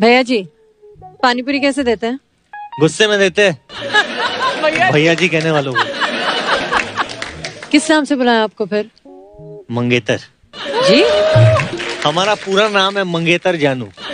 भैया जी पानीपुरी कैसे देते हैं? गुस्से में देते हैं। भैया जी कहने वालों को। किस नाम से बुलाया आपको फिर? मंगेतर जी। हमारा पूरा नाम है मंगेतर जानू।